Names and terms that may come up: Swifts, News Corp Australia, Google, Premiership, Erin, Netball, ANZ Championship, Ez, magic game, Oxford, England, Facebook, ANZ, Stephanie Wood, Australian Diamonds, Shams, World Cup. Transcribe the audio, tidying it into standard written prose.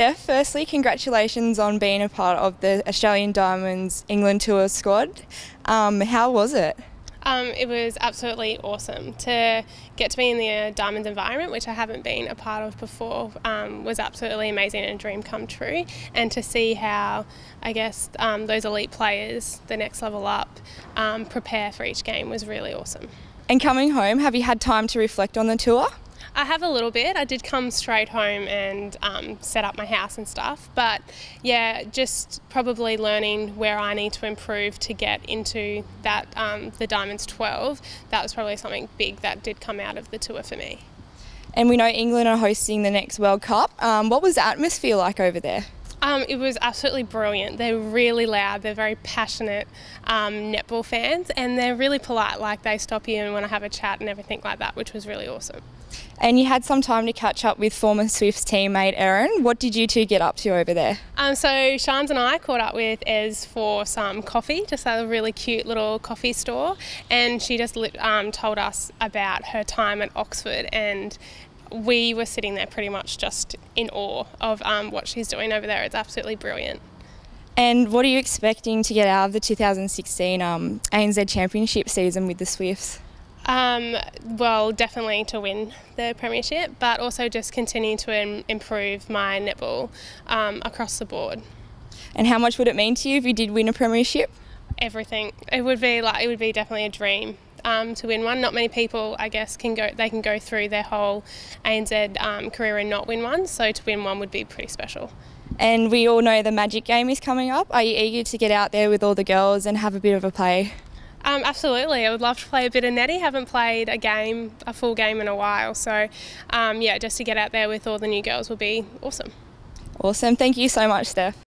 Steph, firstly, congratulations on being a part of the Australian Diamonds England Tour squad. How was it? It was absolutely awesome. To get to be in the Diamonds environment, which I haven't been a part of before, was absolutely amazing and a dream come true. And to see how, I guess, those elite players, the next level up, prepare for each game was really awesome. And coming home, have you had time to reflect on the tour? I have a little bit. I did come straight home and set up my house and stuff, but yeah, just probably learning where I need to improve to get into that the Diamonds 12. That was probably something big that did come out of the tour for me. And we know England are hosting the next World Cup. What was the atmosphere like over there? It was absolutely brilliant. They're really loud, they're very passionate netball fans, and they're really polite, like they stop you and want to have a chat and everything like that, which was really awesome. And you had some time to catch up with former Swifts teammate Erin. What did you two get up to over there? So Shams and I caught up with Ez for some coffee, just at a really cute little coffee store, and she just told us about her time at Oxford, and we were sitting there pretty much just in awe of what she's doing over there. It's absolutely brilliant. And what are you expecting to get out of the 2016 ANZ Championship season with the Swifts? Well, definitely to win the Premiership, but also just continue to improve my netball across the board. And how much would it mean to you if you did win a Premiership? Everything. It would be definitely a dream. To win one. Not many people, I guess, can go through their whole ANZ career and not win one, so to win one would be pretty special. And we all know the Magic Game is coming up. Are you eager to get out there with all the girls and have a bit of a play? Absolutely. I would love to play a bit of netty. Haven't played a full game in a while, so yeah, just to get out there with all the new girls will be awesome. Awesome. Thank you so much, Steph.